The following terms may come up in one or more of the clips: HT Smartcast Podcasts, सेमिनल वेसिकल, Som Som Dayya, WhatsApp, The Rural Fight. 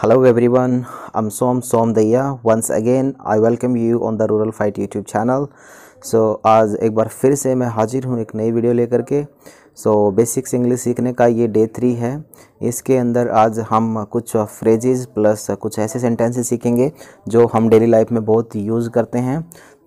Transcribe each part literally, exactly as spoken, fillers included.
Hello everyone, I'm Som Som Dayya. Once again, I welcome you on the Rural Fight YouTube channel. So आज एक बार फिर से मैं हाजिर हूँ एक नई वीडियो लेकर के। सो बेसिक्स इंग्लिश सीखने का ये डे थ्री है। इसके अंदर आज हम कुछ फ्रेजेस प्लस कुछ ऐसे सेंटेंसेस सीखेंगे जो हम डेली लाइफ में बहुत यूज़ करते हैं।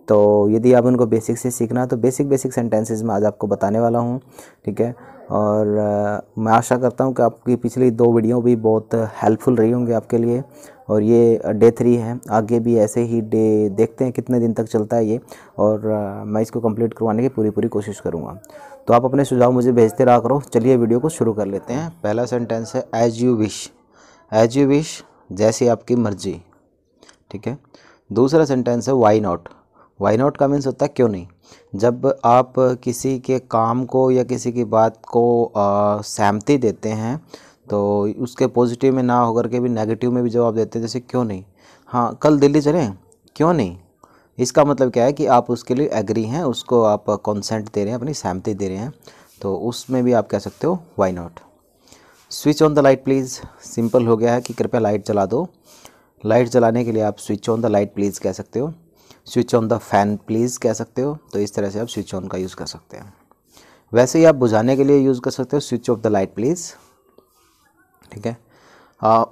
तो यदि आप उनको बेसिक से सीखना तो बेसिक बेसिक सेंटेंसेस में आज आपको बताने वाला हूँ, ठीक है। और आ, मैं आशा करता हूँ कि आपकी पिछली दो वीडियो भी बहुत हेल्पफुल रही होंगी आपके लिए। और ये डे थ्री है, आगे भी ऐसे ही डे देखते हैं कितने दिन तक चलता है ये। और आ, मैं इसको कंप्लीट करवाने की पूरी पूरी कोशिश करूँगा। तो आप अपने सुझाव मुझे भेजते रहा करो। चलिए वीडियो को शुरू कर लेते हैं। पहला सेंटेंस है as you wish, as you wish, जैसी आपकी मर्जी, ठीक है। दूसरा सेंटेंस है वाई नॉट। वाई नॉट का मीन्स होता है क्यों नहीं। जब आप किसी के काम को या किसी की बात को सहमति देते हैं तो उसके पॉजिटिव में ना होकर के भी नेगेटिव में भी जवाब देते हैं, जैसे क्यों नहीं, हाँ कल दिल्ली चलें, क्यों नहीं। इसका मतलब क्या है कि आप उसके लिए एग्री हैं, उसको आप कंसेंट दे रहे हैं, अपनी सहमति दे रहे हैं, तो उसमें भी आप कह सकते हो why not. Switch on the light please simple हो गया है कि कृपया लाइट जला दो। लाइट जलाने के लिए आप switch on the light please कह सकते हो, switch on the fan please कह सकते हो। तो इस तरह से आप स्विच ऑन का यूज़ कर सकते हैं। वैसे ही आप बुझाने के लिए यूज़ कर सकते हो switch off the light please, ठीक है।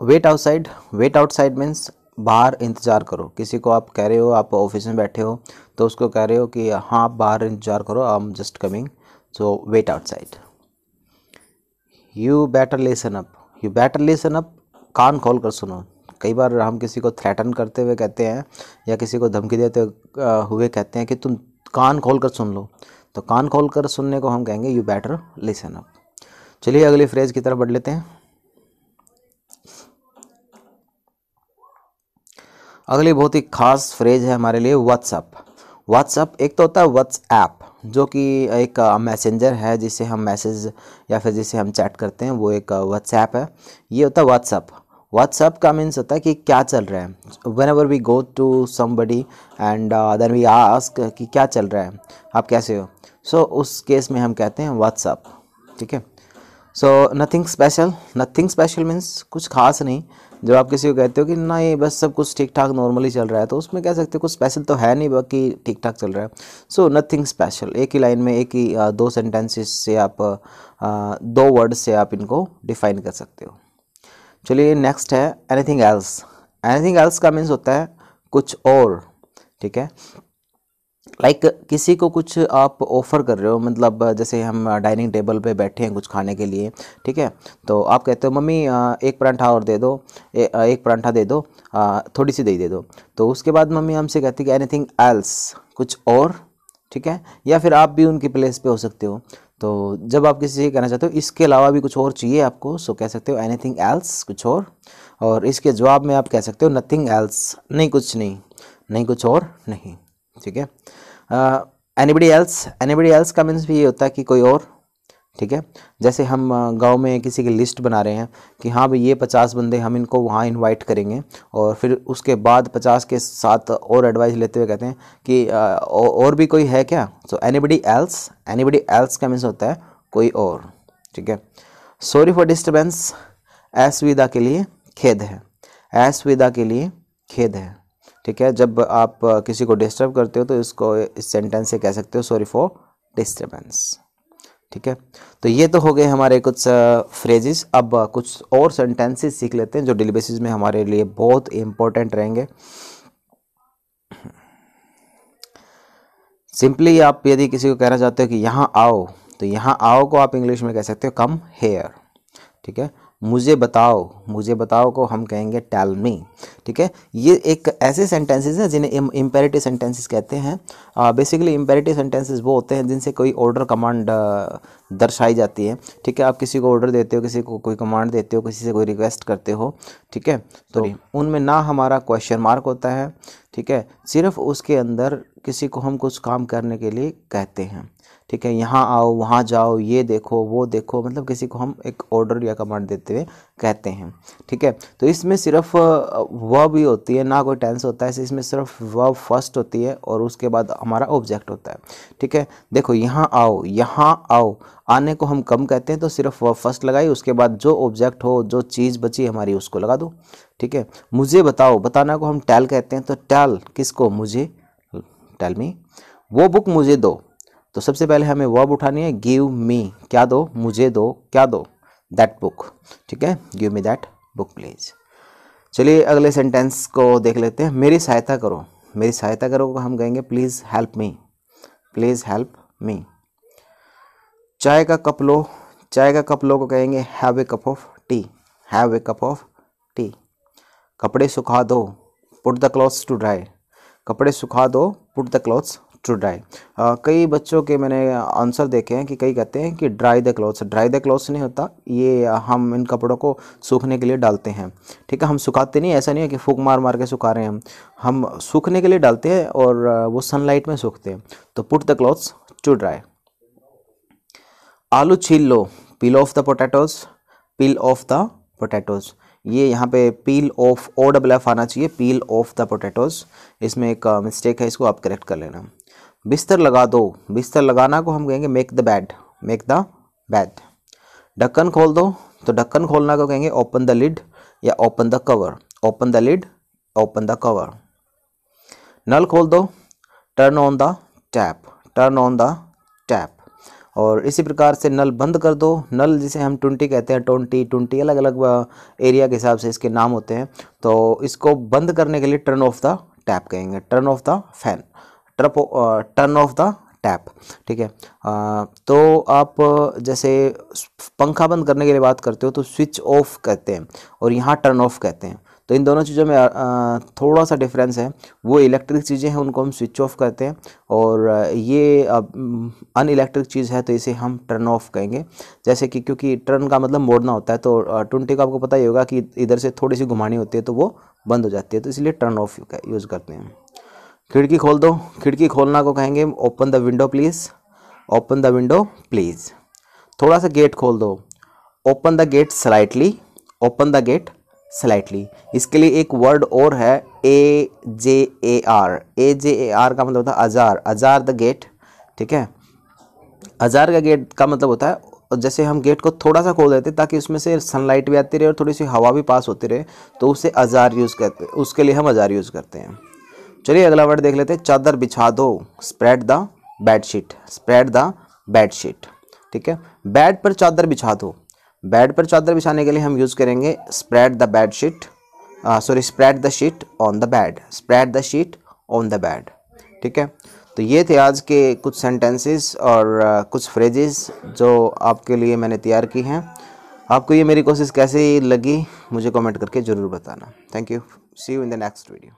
Wait outside, wait outside means बाहर इंतज़ार करो। किसी को आप कह रहे हो, आप ऑफिस में बैठे हो तो उसको कह रहे हो कि हाँ आप बाहर इंतज़ार करो, I am just coming, so wait outside. You better listen up, you better listen up, कान खोल कर सुनो। कई बार हम किसी को थ्रेटन करते हुए कहते हैं या किसी को धमकी देते हुए कहते हैं कि तुम कान खोल कर सुन लो, तो कान खोल कर सुनने को हम कहेंगे यू बेटर लिसन अप। चलिए अगली फ्रेज की तरफ बढ़ लेते हैं। अगली बहुत ही खास फ्रेज है हमारे लिए व्हाट्सअप। व्हाट्सअप एक तो होता है व्हाट्सएप, जो कि एक मैसेंजर है जिसे हम मैसेज या फिर जिसे हम चैट करते हैं, वो एक व्हाट्सएप है। ये होता है व्हाट्सअप। व्हाट्सअप का मीन्स होता है कि क्या चल रहा है। Whenever we go to somebody and then we ask कि क्या चल रहा है, आप कैसे हो, सो so, उस केस में हम कहते हैं व्हाट्सअप, ठीक है। So nothing special, nothing special means कुछ खास नहीं। जब आप किसी को कहते हो कि ना ये बस सब कुछ ठीक ठाक नॉर्मली चल रहा है, तो उसमें कह सकते हो कुछ स्पेशल तो है नहीं, बाकी ठीक ठाक चल रहा है। सो नथिंग स्पेशल, एक ही लाइन में एक ही uh, दो सेंटेंसेस से आप uh, दो वर्ड से आप इनको डिफाइन कर सकते हो। चलिए नेक्स्ट है एनीथिंग एल्स। एनीथिंग एल्स का मीन्स होता है कुछ और, ठीक है। लाइक like, किसी को कुछ आप ऑफ़र कर रहे हो, मतलब जैसे हम डाइनिंग टेबल पे बैठे हैं कुछ खाने के लिए, ठीक है। तो आप कहते हो मम्मी एक परांठा और दे दो, ए, एक परांठा दे दो, थोड़ी सी दही दे दो। तो उसके बाद मम्मी हमसे कहती है कि एनीथिंग एल्स, कुछ और, ठीक है। या फिर आप भी उनकी प्लेस पे हो सकते हो। तो जब आप किसी से कहना चाहते हो इसके अलावा भी कुछ और चाहिए आपको, सो कह सकते हो एनीथिंग एल्स, कुछ और। और इसके जवाब में आप कह सकते हो नथिंग एल्स, नहीं कुछ नहीं, नहीं कुछ और नहीं, ठीक है। एनीबडी एल्स, एनीबडी एल्स का मीन्स भी ये होता है कि कोई और, ठीक है। जैसे हम गांव में किसी की लिस्ट बना रहे हैं कि हाँ भाई ये पचास बंदे हम इनको वहाँ इनवाइट करेंगे, और फिर उसके बाद पचास के साथ और एडवाइस लेते हुए कहते हैं कि और भी कोई है क्या, so anybody else. Anybody else का मीन्स होता है कोई और, ठीक है। सॉरी फॉर डिस्टर्बेंस, असुविधा के लिए खेद है, असुविधा के लिए खेद है, ठीक है। जब आप किसी को डिस्टर्ब करते हो तो इसको इस सेंटेंस से कह सकते हो सॉरी फॉर डिस्टर्बेंस, ठीक है। तो ये तो हो गए हमारे कुछ फ्रेजेस। अब कुछ और सेंटेंसेस सीख लेते हैं जो डेली बेसिस में हमारे लिए बहुत इम्पोर्टेंट रहेंगे। सिंपली आप यदि किसी को कहना चाहते हो कि यहाँ आओ, तो यहाँ आओ को आप इंग्लिश में कह सकते हो कम हेयर, ठीक है। मुझे बताओ, मुझे बताओ को हम कहेंगे टेल मी, ठीक है। ये एक ऐसे सेंटेंसेस हैं जिन्हें इम्पेरेटिव सेंटेंसेस कहते हैं। बेसिकली इम्पेरेटिव सेंटेंसेस वो होते हैं जिनसे कोई ऑर्डर कमांड दर्शाई जाती है, ठीक है। आप किसी को ऑर्डर देते हो, किसी को कोई कमांड देते हो, किसी से कोई रिक्वेस्ट करते हो, ठीक है। तो उनमें ना हमारा क्वेश्चन मार्क होता है, ठीक है। सिर्फ उसके अंदर किसी को हम कुछ काम करने के लिए कहते हैं, ठीक है, यहाँ आओ, वहाँ जाओ, ये देखो, वो देखो, मतलब किसी को हम एक ऑर्डर या कमांड देते हुए कहते हैं। ठीक है, तो इसमें सिर्फ वह भी होती है, ना कोई टेंस होता है, इसमें सिर्फ वह फर्स्ट होती है और उसके बाद हमारा ऑब्जेक्ट होता है। ठीक है, देखो यहाँ आओ, यहाँ आओ, आने को हम कम कहते हैं तो सिर्फ वह फर्स्ट लगाई, उसके बाद जो ऑब्जेक्ट हो, जो चीज़ बची हमारी उसको लगा दो। ठीक है, मुझे बताओ, बताना को हम टेल कहते हैं, तो टेल किसको, मुझे, टेल मी, वो बुक मुझे दो। तो सबसे पहले हमें वर्ब उठानी है, गिव मी, क्या दो, मुझे दो, क्या दो, दैट बुक। ठीक है, give me that book please. चलिए अगले सेंटेंस को देख लेते हैं, मेरी सहायता करो। मेरी सहायता करो को हम कहेंगे please help me, please help me. चाय का कप लो, चाय का कप लो को कहेंगे have a cup of tea, have a cup of tea. कपड़े सुखा दो, put the clothes to dry, कपड़े सुखा दो, put the clothes to dry. कई बच्चों के मैंने आंसर देखे हैं कि कई कहते हैं कि dry the clothes, dry the clothes नहीं होता, ये हम इन कपड़ों को सूखने के लिए डालते हैं। ठीक है, हम सुखाते नहीं, ऐसा नहीं है कि फूंक मार मार के सुखा रहे हैं हम हम सूखने के लिए डालते हैं और वो सनलाइट में सूखते हैं, तो put the clothes to dry. आलू छील लो, peel off the potatoes, peel off the potatoes. ये यहाँ पे peel off, O double F आना चाहिए, पील ऑफ द पोटैटोज, इसमें एक मिस्टेक है, इसको आप करेक्ट कर लेना। बिस्तर लगा दो, बिस्तर लगाना को हम कहेंगे make the bed, make the bed. ढक्कन खोल दो, तो ढक्कन खोलना को कहेंगे ओपन द लिड या open the cover, open the lid, open the cover. नल खोल दो, turn on the tap, turn on the tap. और इसी प्रकार से नल बंद कर दो, नल जिसे हम टुंटी कहते हैं, टोंटी, टुंटी, अलग अलग एरिया के हिसाब से इसके नाम होते हैं। तो इसको बंद करने के लिए टर्न ऑफ द टैप कहेंगे, टर्न ऑफ द फैन, टर्प टर्न ऑफ द टैप। ठीक है, तो आप जैसे पंखा बंद करने के लिए बात करते हो तो स्विच ऑफ कहते हैं और यहाँ टर्न ऑफ कहते हैं, तो इन दोनों चीज़ों में थोड़ा सा डिफरेंस है। वो इलेक्ट्रिक चीज़ें हैं उनको हम स्विच ऑफ कहते हैं और ये अन इलेक्ट्रिक चीज़ है तो इसे हम टर्न ऑफ कहेंगे। जैसे कि क्योंकि टर्न का मतलब मोड़ना होता है, तो टुंटी का आपको पता ही होगा कि इधर से थोड़ी सी घुमानी होती है तो वो बंद हो जाती है, तो इसलिए टर्न ऑफ यूज़ करते हैं। खिड़की खोल दो, खिड़की खोलना को कहेंगे open the window please, open the window please. थोड़ा सा गेट खोल दो, open the gate slightly, open the gate slightly. इसके लिए एक वर्ड और है, ए जे A R, A J A R का मतलब होता है अजार, अजार द गेट। ठीक है, अजार का गेट का मतलब होता है जैसे हम गेट को थोड़ा सा खोल देते हैं ताकि उसमें से सनलाइट भी आती रहे और थोड़ी सी हवा भी पास होती रहे, तो उसे अजार यूज़ करते, उसके लिए हम अजार यूज़ करते हैं। चलिए अगला वर्ड देख लेते हैं, चादर बिछा दो, spread the bedsheet, spread the bedsheet. ठीक है, बेड पर चादर बिछा दो, बेड पर चादर बिछाने के लिए हम यूज़ करेंगे spread the bed sheet, sorry spread the sheet on the bed, spread the sheet on the bed. ठीक है, तो ये थे आज के कुछ सेंटेंसेस और uh, कुछ फ्रेजेस जो आपके लिए मैंने तैयार की हैं। आपको ये मेरी कोशिश कैसी लगी मुझे कमेंट करके ज़रूर बताना। Thank you. See you in the next video.